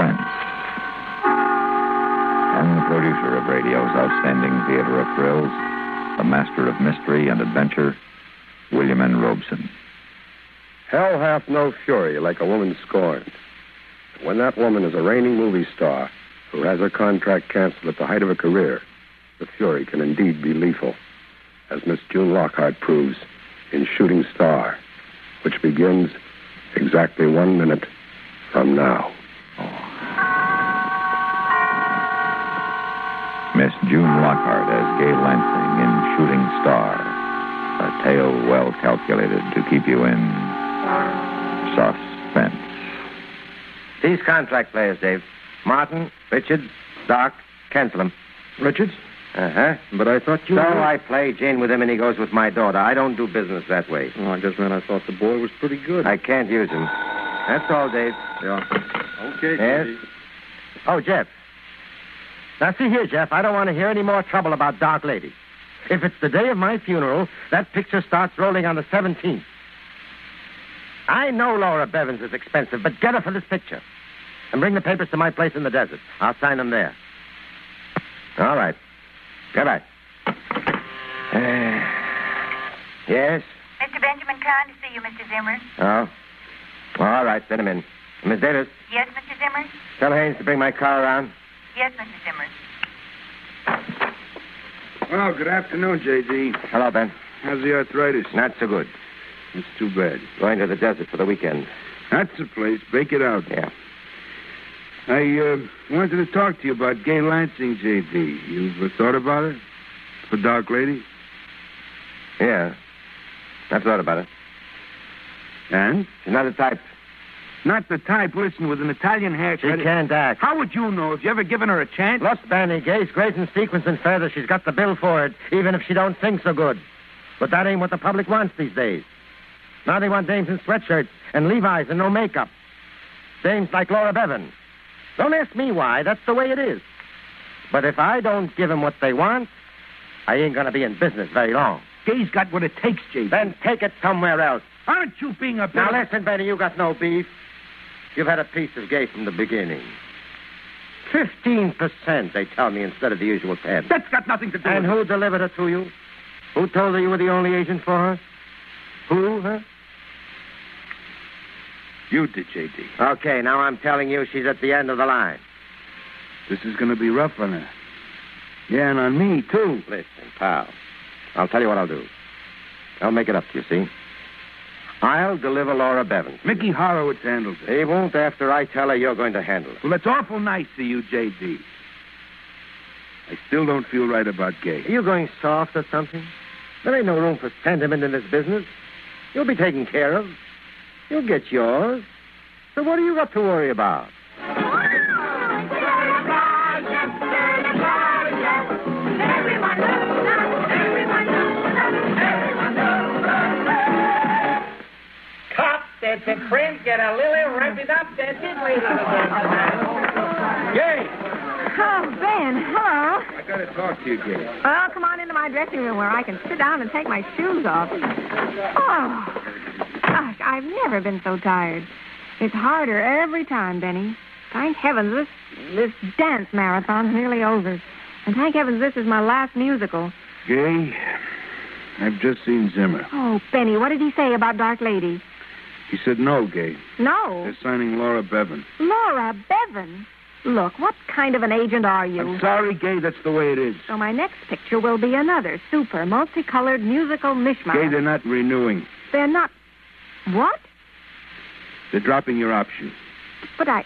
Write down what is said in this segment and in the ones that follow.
friends. And the producer of radio's outstanding theater of thrills, the master of mystery and adventure, William N. Robeson. Hell hath no fury like a woman scorned. When that woman is a reigning movie star who has her contract canceled at the height of her career, the fury can indeed be lethal, as Miss June Lockhart proves in Shooting Star, which begins exactly 1 minute from now. Oh. Miss June Lockhart as Gay Lansing in Shooting Star, a tale well calculated to keep you in suspense. These contract players, Dave. Martin, Richards, Doc, cancel them. Richards? Uh-huh. But I thought you... So I play Jane with him and he goes with my daughter. I don't do business that way. Oh, I just ran. I thought the boy was pretty good. I can't use him. That's all, Dave. Yeah. Okay, yes. Jimmy. Oh, Jeff. Now, see here, Jeff. I don't want to hear any more trouble about Dark Lady. If it's the day of my funeral, that picture starts rolling on the 17th. I know Laura Bevins is expensive, but get her for this picture. And bring the papers to my place in the desert. I'll sign them there. All right. Goodbye. Yes? Mr. Benjamin Kahn to see you, Mr. Zimmer. Oh. All right, send him in. Miss Davis? Yes, Mr. Zimmer? Tell Haynes to bring my car around. Yes, Mr. Zimmer. Well, good afternoon, J.D. Hello, Ben. How's the arthritis? Not so good. It's too bad. Going to the desert for the weekend. That's the place. Bake it out. Yeah. I wanted to talk to you about Gay Lansing, J.D. You've thought about it? For Dark Lady? Yeah. I've thought about it. And? She's not the type. Not the type? Listen, with an Italian haircut... She can't act. How would you know? Have you ever given her a chance? Look, Benny, Gay's great in sequence and feather. She's got the bill for it, even if she don't sing so good. But that ain't what the public wants these days. Now they want dames in sweatshirts and Levi's and no makeup. Dames like Laura Bevan. Don't ask me why. That's the way it is. But if I don't give them what they want, I ain't going to be in business very long. Gay's got what it takes, J.D. Then take it somewhere else. Aren't you being a... Now, listen, Benny, you got no beef. You've had a piece of Gay from the beginning. 15%, they tell me, instead of the usual 10. That's got nothing to do with it. And who delivered her to you? Who told her you were the only agent for her? Who, huh? You did, J.D. Okay, now I'm telling you she's at the end of the line. This is going to be rough on her. Yeah, and on me, too. Listen, pal, I'll tell you what I'll do. I'll make it up to you, see? I'll deliver Laura Bevan. Mickey Horowitz handles it. He won't after I tell her you're going to handle it. Well, that's awful nice of you, J.D. I still don't feel right about Gay. Are you going soft or something? There ain't no room for sentiment in this business. You'll be taken care of. You'll get yours. So what do you got to worry about? Cop, that's a friend. Get a lily, wrap it up. That's it, ladies and gentlemen. Yay! Oh, Ben, hello. I got to talk to you, Gay. Well, come on into my dressing room where I can sit down and take my shoes off. Oh. Gosh, I've never been so tired. It's harder every time, Benny. Thank heavens, this dance marathon's nearly over. And thank heavens, this is my last musical. Gay, I've just seen Zimmer. Oh, Benny, what did he say about Dark Lady? He said no, Gay. No? They're signing Laura Bevan. Laura Bevan? Look, what kind of an agent are you? I'm sorry, Gay, that's the way it is. So my next picture will be another super multicolored musical mishmash. Gay, they're not renewing. They're not... What? They're dropping your option. But I...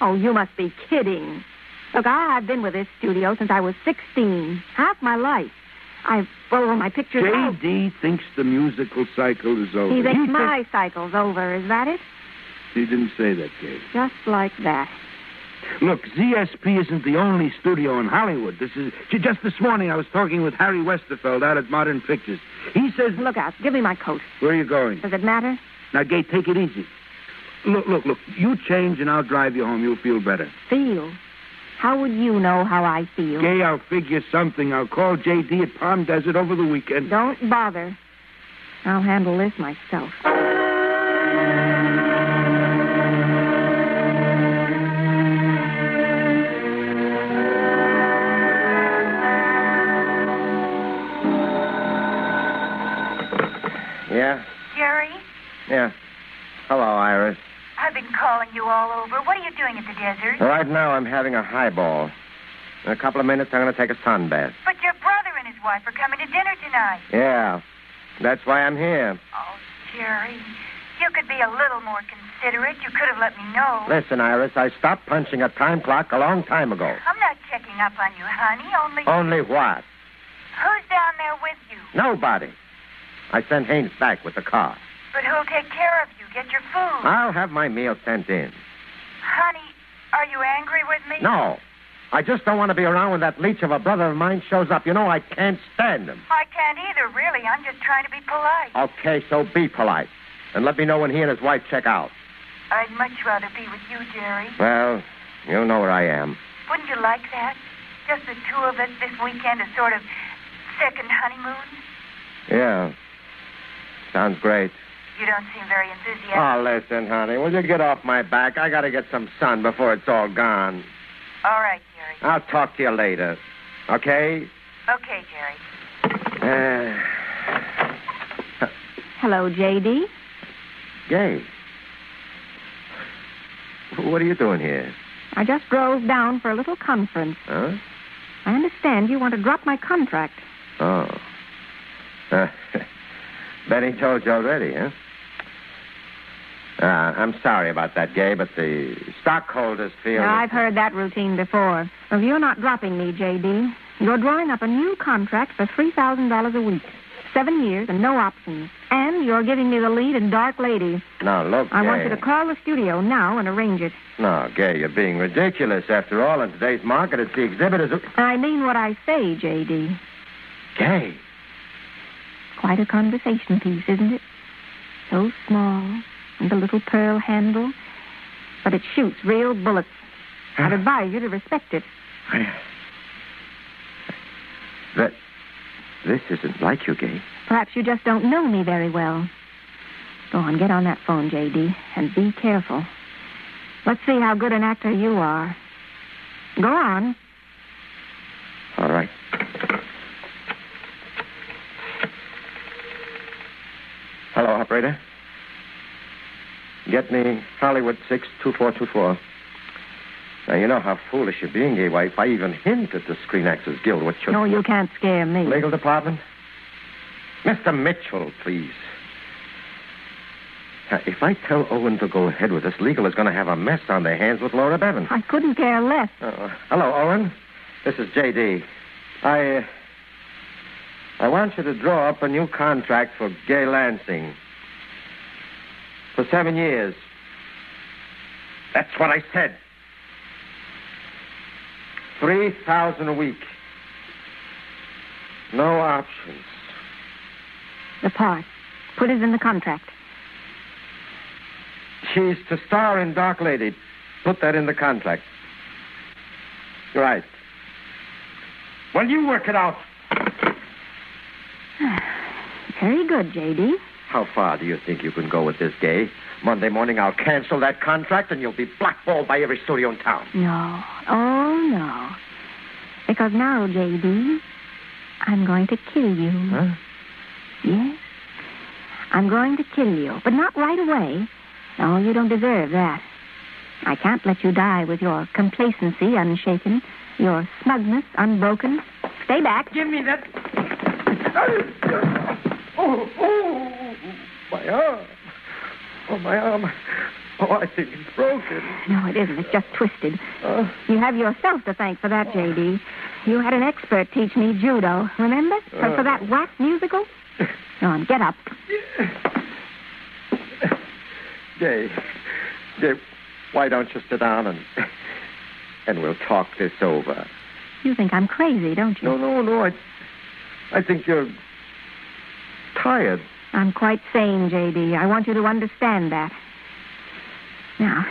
Oh, you must be kidding. Look, I've been with this studio since I was 16. Half my life. I've... Well, my pictures... J.D. thinks the musical cycle is over. He thinks my cycle's over. Is that it? He didn't say that, Gay. Just like that. Look, ZSP isn't the only studio in Hollywood. This is... Just this morning, I was talking with Harry Westerfeld out at Modern Pictures. He says... Look out. Give me my coat. Where are you going? Does it matter? Now, Gay, take it easy. Look. You change and I'll drive you home. You'll feel better. Feel? How would you know how I feel? Gay, I'll figure something. I'll call J.D. at Palm Desert over the weekend. Don't bother. I'll handle this myself. I've been calling you all over. What are you doing at the desert? Right now, I'm having a highball. In a couple of minutes, I'm going to take a sunbath. But your brother and his wife are coming to dinner tonight. Yeah. That's why I'm here. Oh, Jerry, you could be a little more considerate. You could have let me know. Listen, Iris, I stopped punching a time clock a long time ago. I'm not checking up on you, honey. Only what? Who's down there with you? Nobody. I sent Haynes back with the car. But who'll take care of you? Get your food. I'll have my meal sent in. Honey, are you angry with me? No. I just don't want to be around when that leech of a brother of mine shows up. You know, I can't stand him. I can't either, really. I'm just trying to be polite. Okay, so be polite. And let me know when he and his wife check out. I'd much rather be with you, Jerry. Well, you know where I am. Wouldn't you like that? Just the two of us this weekend, a sort of second honeymoon? Yeah. Sounds great. You don't seem very enthusiastic. Oh, listen, honey, will you get off my back? I got to get some sun before it's all gone. All right, Jerry. I'll talk to you later. Okay? Okay, Jerry. Hello, J.D. Gay. What are you doing here? I just drove down for a little conference. Huh? I understand you want to drop my contract. Oh. Betty told you already, huh? I'm sorry about that, Gay, but the stockholders feel... No, I've heard that routine before. If you're not dropping me, J.D., you're drawing up a new contract for $3,000 a week. 7 years and no options. And you're giving me the lead in Dark Lady. Now, look, Gay... I want you to call the studio now and arrange it. No, Gay, you're being ridiculous. After all, in today's market, it's the exhibitors... I mean what I say, J.D. Gay. Quite a conversation piece, isn't it? So small... and the little pearl handle. But it shoots real bullets. I'd advise you to respect it. This isn't like you, Gay. Perhaps you just don't know me very well. Go on, get on that phone, J.D., and be careful. Let's see how good an actor you are. Go on. All right. Hello, operator. Get me Hollywood 62424. Now, you know how foolish you're being, Gay Wife. I even hinted the Screen Actors Guild. What should... No, you can't scare me. Legal department? Mr. Mitchell, please. Now, if I tell Owen to go ahead with this, legal is going to have a mess on their hands with Laura Bevan. I couldn't care less. Hello, Owen. This is J.D. I want you to draw up a new contract for Gay Lansing. For 7 years. That's what I said. 3,000 a week. No options. The part. Put it in the contract. She's to star in Dark Lady. Put that in the contract. Right. Well, you work it out. Very good, J.D. How far do you think you can go with this, Gay? Monday morning, I'll cancel that contract, and you'll be blackballed by every studio in town. No. Oh, no. Because now, J.D., I'm going to kill you. Huh? Yes. I'm going to kill you, but not right away. No, you don't deserve that. I can't let you die with your complacency unshaken, your smugness unbroken. Stay back. Give me that... Oh. My arm. Oh, my arm. Oh, I think it's broken. No, it isn't. It's just twisted. You have yourself to thank for that, J.D. You had an expert teach me judo, remember? For that whack musical? Go on, get up. Jay, why don't you sit down and we'll talk this over? You think I'm crazy, don't you? No. I think you're tired. I'm quite sane, J.D. I want you to understand that. Now,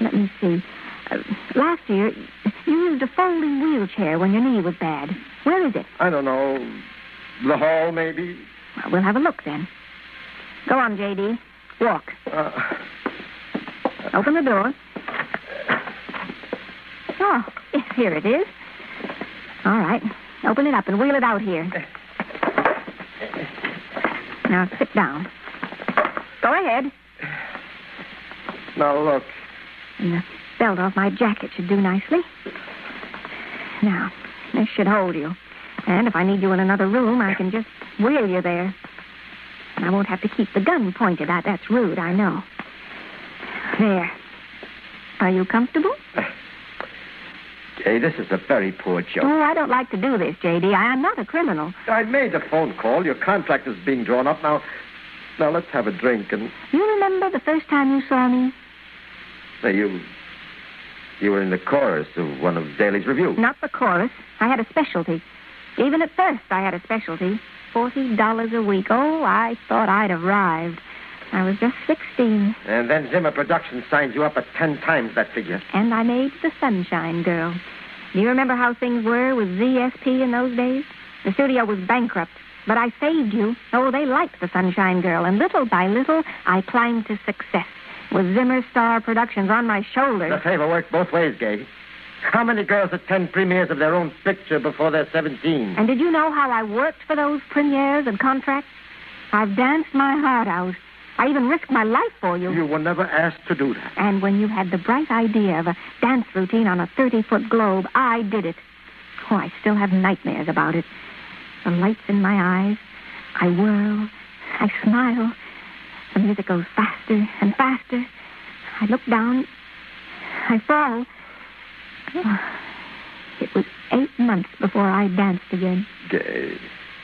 let me see. Last year, you used a folding wheelchair when your knee was bad. Where is it? I don't know. The hall, maybe? Well, we'll have a look, then. Go on, J.D. Walk. Open the door. Oh, here it is. All right. Open it up and wheel it out here. Now, sit down. Go ahead. Now, look. And the belt off my jacket should do nicely. Now, this should hold you. And if I need you in another room, I can just wheel you there. And I won't have to keep the gun pointed at. That's rude, I know. There. Are you comfortable? Jay, this is a very poor joke. Oh, I don't like to do this, J.D. I'm not a criminal. I made a phone call. Your contract is being drawn up. Now, let's have a drink and... You remember the first time you saw me? Now, you were in the chorus of one of Daly's reviews. Not the chorus. I had a specialty. Even at first, I had a specialty. $40 a week. Oh, I thought I'd arrived. I was just 16. And then Zimmer Productions signed you up at 10 times that figure. And I made The Sunshine Girl. Do you remember how things were with ZSP in those days? The studio was bankrupt, but I saved you. Oh, they liked The Sunshine Girl, and little by little, I climbed to success with Zimmer Star Productions on my shoulders. The favor worked both ways, Gabe. How many girls attend premieres of their own picture before they're 17? And did you know how I worked for those premieres and contracts? I've danced my heart out. I even risked my life for you. You were never asked to do that. And when you had the bright idea of a dance routine on a 30-foot globe, I did it. Oh, I still have nightmares about it. The lights in my eyes. I whirl. I smile. The music goes faster and faster. I look down. I fall. Oh, it was 8 months before I danced again. Gay,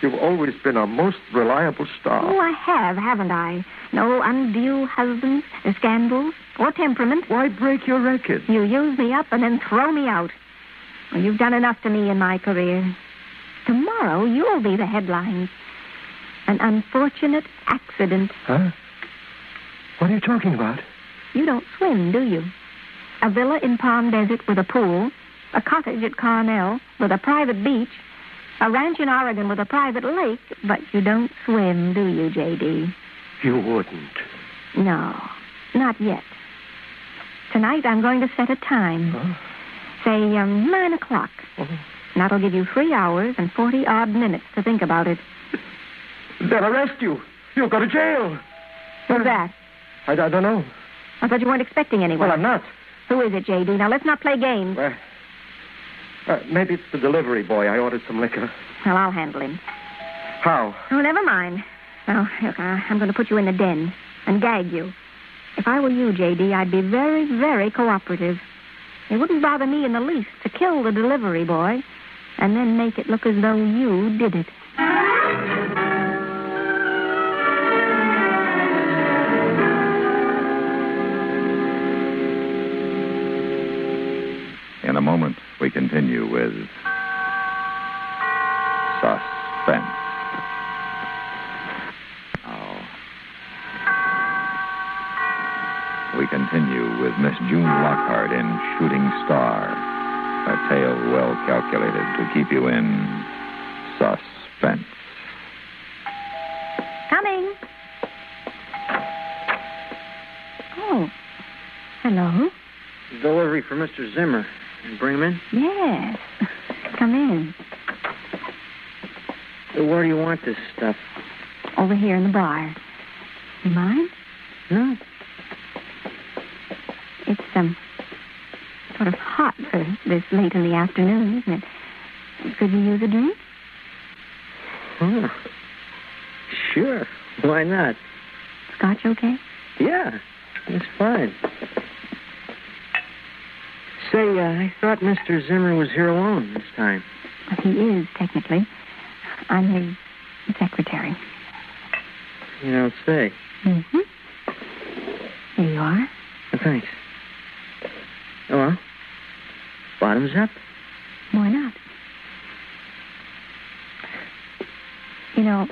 you've always been our most reliable star. Oh, I have, haven't I? No undue husbands, or scandals, or temperament. Why break your record? You use me up and then throw me out. Well, you've done enough to me in my career. Tomorrow, you'll be the headlines. An unfortunate accident. Huh? What are you talking about? You don't swim, do you? A villa in Palm Desert with a pool, a cottage at Carmel with a private beach, a ranch in Oregon with a private lake, but you don't swim, do you, J.D.? You wouldn't. No, not yet. Tonight I'm going to set a time. Huh? Say, 9 o'clock. Oh. And that'll give you 3 hours and 40-odd minutes to think about it. They'll arrest you. You'll go to jail. Who's that? I don't know. I thought you weren't expecting anyone. Well, I'm not. Who is it, J.D.? Now, let's not play games. Maybe it's the delivery boy. I ordered some liquor. Well, I'll handle him. How? Oh, never mind. Now, look, I'm going to put you in the den and gag you. If I were you, J.D., I'd be very, very cooperative. It wouldn't bother me in the least to kill the delivery boy and then make it look as though you did it. In a moment, we continue with Suspense. Now, we continue with Miss June Lockhart in Shooting Star, a tale well calculated to keep you in suspense. Coming. Oh, hello. Delivery for Mr. Zimmer. Bring him in? Yes. Come in. Where do you want this stuff? Over here in the bar. You mind? No. It's, sort of hot for this late in the afternoon, isn't it? Could you use a drink? Oh. Sure. Why not? Scotch okay? Yeah. It's fine. Say, I thought Mr. Zimmer was here alone this time. But he is, technically. I'm his secretary. You don't say. Mm-hmm. Here you are. Oh, thanks. Oh, well. Bottoms up. Why not? You know,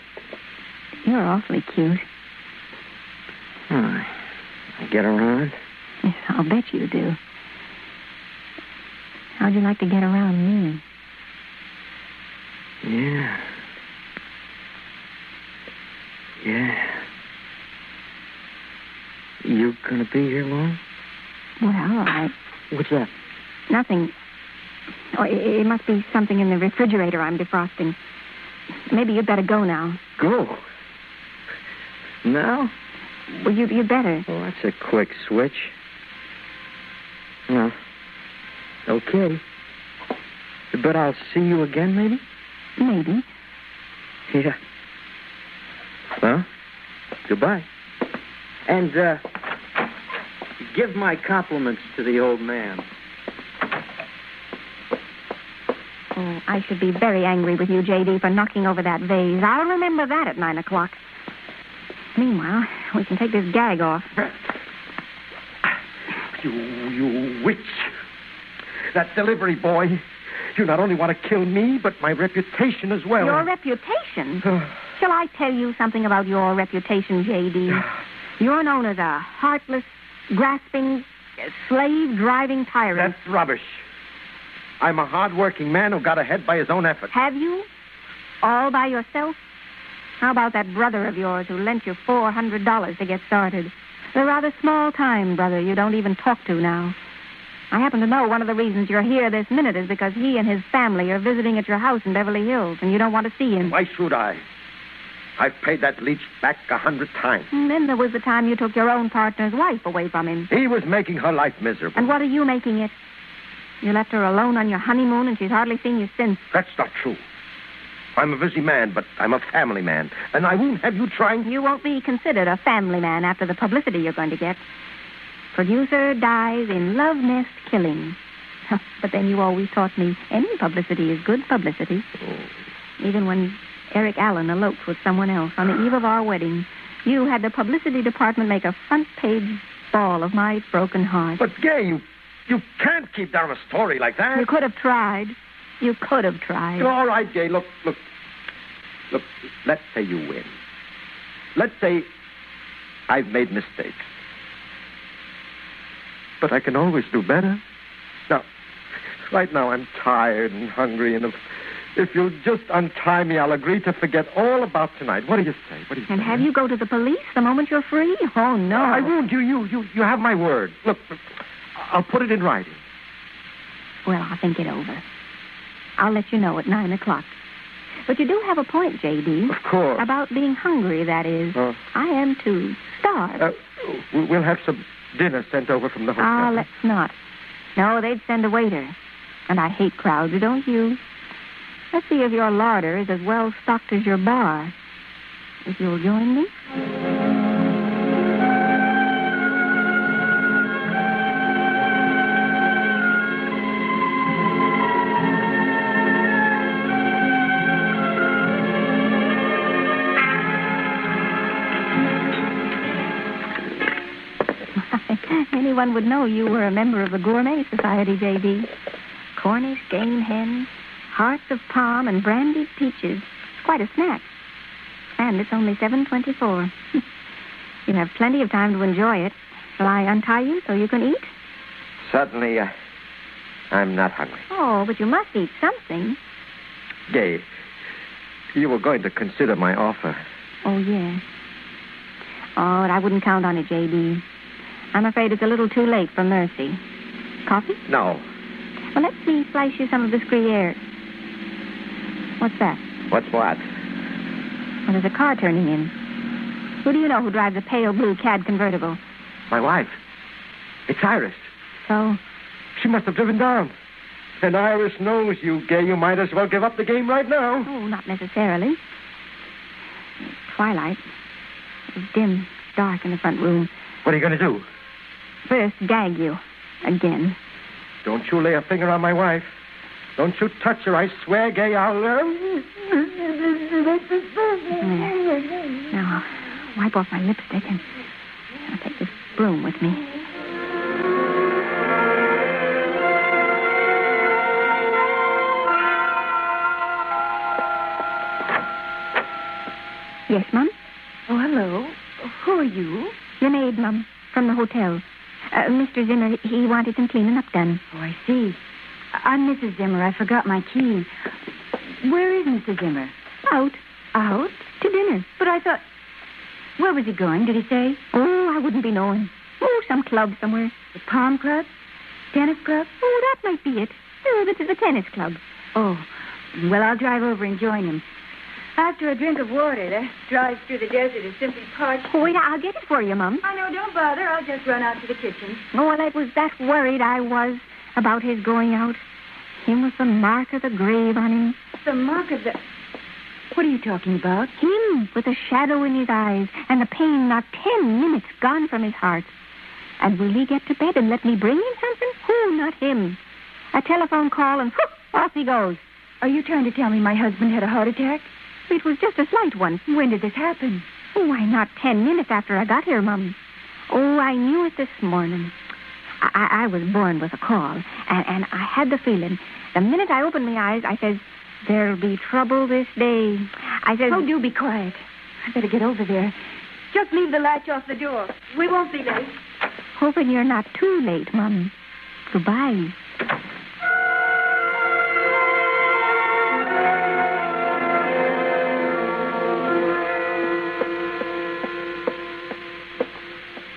you're awfully cute. Oh, I get around? Yes, I'll bet you do. How'd you like to get around me? Yeah. Yeah. You gonna be here long? Well, I... What's that? Nothing. Oh, it must be something in the refrigerator I'm defrosting. Maybe you'd better go now. Go? Now? Well, you'd better. Well, that's a quick switch. Yeah. Okay. But I'll see you again, maybe? Maybe. Yeah. Well, goodbye. And, give my compliments to the old man. Oh, I should be very angry with you, J.D., for knocking over that vase. I'll remember that at 9 o'clock. Meanwhile, we can take this gag off. You witch. That delivery boy. You not only want to kill me, but my reputation as well. Your reputation? Shall I tell you something about your reputation, J.D.? You're known as a heartless, grasping, slave-driving tyrant. That's rubbish. I'm a hard-working man who got ahead by his own effort. Have you? All by yourself? How about that brother of yours who lent you $400 to get started? The rather small-time brother you don't even talk to now. I happen to know one of the reasons you're here this minute is because he and his family are visiting at your house in Beverly Hills, and you don't want to see him. Why should I? I've paid that leech back 100 times. And then there was the time you took your own partner's wife away from him. He was making her life miserable. And what are you making it? You left her alone on your honeymoon, and she's hardly seen you since. That's not true. I'm a busy man, but I'm a family man, and I won't have you trying... You won't be considered a family man after the publicity you're going to get. Producer dies in love nest killing. But then you always taught me any publicity is good publicity. Oh. Even when Eric Allen eloped with someone else on the eve of our wedding, you had the publicity department make a front-page ball of my broken heart. But, Gay, you can't keep down a story like that. You could have tried. You could have tried. All right, Gay, look, let's say you win. Let's say I've made mistakes. But I can always do better. Now, right now I'm tired and hungry, and if you'll just untie me, I'll agree to forget all about tonight. What do you say? What do you say? And have you go to the police the moment you're free? Oh, no. I won't. You have my word. Look, I'll put it in writing. Well, I'll think it over. I'll let you know at 9 o'clock. But you do have a point, J.D. Of course. About being hungry, that is. I am too. Starved. We'll have some dinner sent over from the hotel. Ah, let's not. No, they'd send a waiter. And I hate crowds, don't you? Let's see if your larder is as well stocked as your bar. If you'll join me... Anyone would know you were a member of the Gourmet Society, J.D. Cornish game hens, hearts of palm, and brandied peaches. Quite a snack. And it's only 7:24. You have plenty of time to enjoy it. Shall I untie you so you can eat? Certainly, I'm not hungry. Oh, but you must eat something. Gay, you were going to consider my offer. Oh, yes. Oh, but I wouldn't count on it, J.D. I'm afraid it's a little too late for mercy. Coffee? No. Well, let me slice you some of this Gruyere. What's that? What's what? Well, there's a car turning in. Who do you know who drives a pale blue Cad convertible? My wife. It's Iris. So? She must have driven down. And Iris knows you, Gay. You might as well give up the game right now. Oh, not necessarily. It's twilight. It's dim, dark in the front room. What are you going to do? First, gag you. Again. Don't you lay a finger on my wife. Don't you touch her. I swear, Gay, I'll... Now, wipe off my lipstick and I'll take this broom with me. Yes, Mum? Oh, hello. Who are you? Your maid, Mum, from the hotel. Mr. Zimmer, he wanted some cleaning up done. Oh, I see. I'm Mrs. Zimmer. I forgot my key. Where is Mr. Zimmer? Out. Out? To dinner. But I thought... Where was he going, did he say? Oh, I wouldn't be knowing. Oh, some club somewhere. The Palm Club? Tennis Club? Oh, that might be it. Oh, this is a tennis club. Oh, well, I'll drive over and join him. After a drink of water, that drive through the desert is simply parched. Oh, wait, I'll get it for you, Mum. I know, don't bother. I'll just run out to the kitchen. Oh, well, I was that worried I was about his going out. Him with the mark of the grave on him. The mark of the... What are you talking about? Him with a shadow in his eyes and the pain not 10 minutes gone from his heart. And will he get to bed and let me bring him something? Who, not him. A telephone call and whoop, off he goes. Are you trying to tell me my husband had a heart attack? It was just a slight one. When did this happen? Oh, why, not 10 minutes after I got here, Mum. Oh, I knew it this morning. I was born with a call, and I had the feeling. The minute I opened my eyes, I says, there'll be trouble this day. I says... Oh, do be quiet. I better get over there. Just leave the latch off the door. We won't be late. Hoping you're not too late, Mum. Goodbye.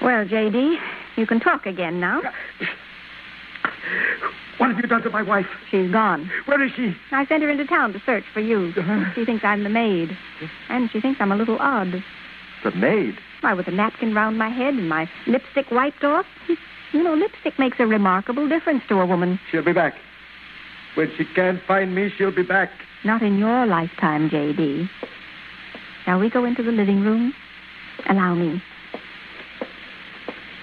Well, J.D., you can talk again now. What have you done to my wife? She's gone. Where is she? I sent her into town to search for you. She thinks I'm the maid. And she thinks I'm a little odd. The maid? Why, with a napkin round my head and my lipstick wiped off. You know, lipstick makes a remarkable difference to a woman. She'll be back. When she can't find me, she'll be back. Not in your lifetime, J.D. Now, we go into the living room. Allow me.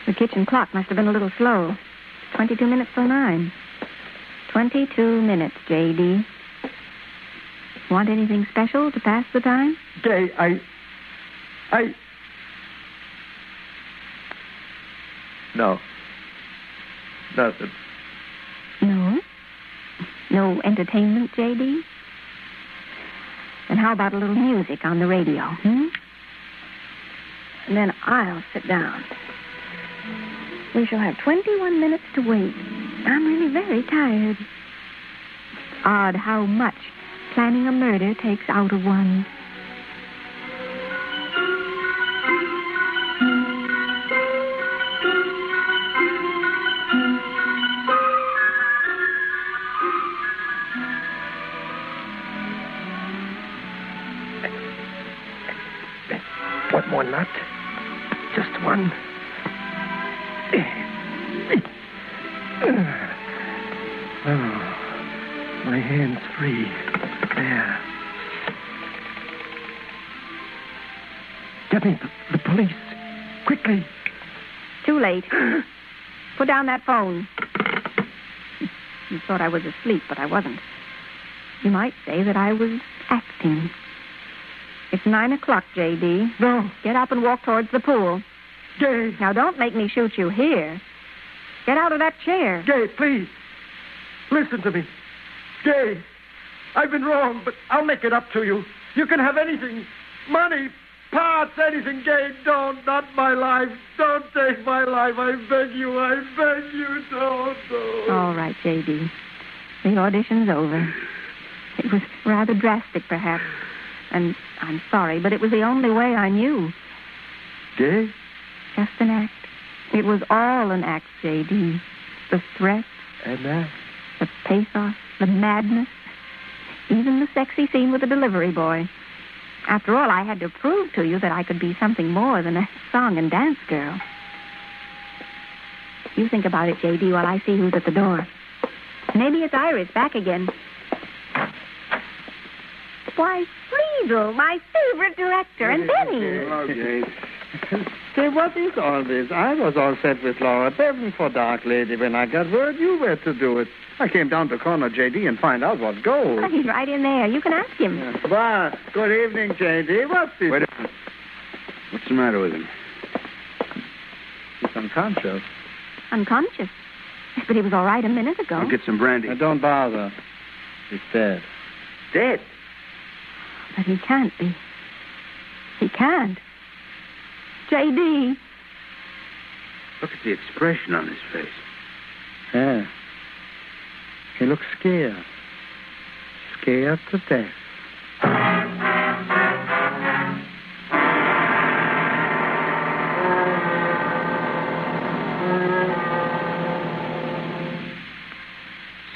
The kitchen clock must have been a little slow. 22 minutes till 9. 22 minutes, J.D. Want anything special to pass the time? Jay, I... No. Nothing. No? No entertainment, J.D.? And how about a little music on the radio, And then I'll sit down. We shall have 21 minutes to wait. I'm really very tired. It's odd how much planning a murder takes out of one. One more nut. Just one. Oh, my hand's free. There. Get me the police. Quickly. Too late. Put down that phone. You thought I was asleep, but I wasn't. You might say that I was acting. It's 9 o'clock, J.D. No. Get up and walk towards the pool. Jay. Now, don't make me shoot you here. Get out of that chair. Gay, please. Listen to me. Gay, I've been wrong, but I'll make it up to you. You can have anything. Money, parts, anything. Gay, don't. Not my life. Don't take my life. I beg you. I beg you. Don't. All right, J.D. The audition's over. It was rather drastic, perhaps. And I'm sorry, but it was the only way I knew. Gay? Just an act. It was all an act, J.D. The threats, the pathos, the madness, even the sexy scene with the delivery boy. After all, I had to prove to you that I could be something more than a song and dance girl. You think about it, J.D., while I see who's at the door. Maybe it's Iris back again. Why, Friedel, my favorite director, and Benny. Hello, Jade. Say, what is all this? I was all set with Laura Bevan for Dark Lady when I got word you were to do it. I came down to corner J.D. and find out what goes. Oh, he's right in there. You can ask him. Yeah. Well, good evening, J.D. What's this? Wait a minute. What's the matter with him? He's unconscious. Unconscious? But he was all right a minute ago. I'll get some brandy. Now, don't bother. He's dead. Dead? But he can't be. He can't. J.D. Look at the expression on his face. Yeah. He looks scared. Scared to death.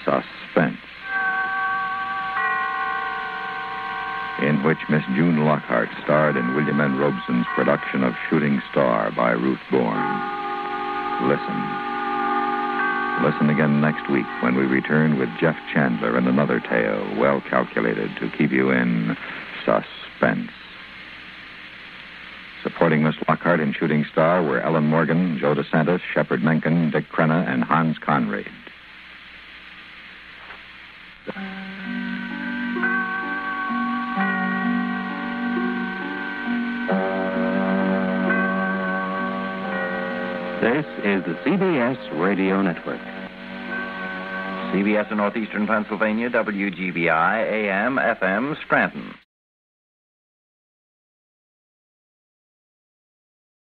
Suspense. In in which Miss June Lockhart starred in William N. Robeson's production of Shooting Star by Ruth Bourne. Listen. Listen again next week when we return with Jeff Chandler and another tale well calculated to keep you in suspense. Supporting Miss Lockhart in Shooting Star were Ellen Morgan, Joe DeSantis, Shepard Menken, Dick Crenna, and Hans Conrad. This is the CBS Radio Network. CBS in Northeastern Pennsylvania, WGBI, AM, FM, Scranton.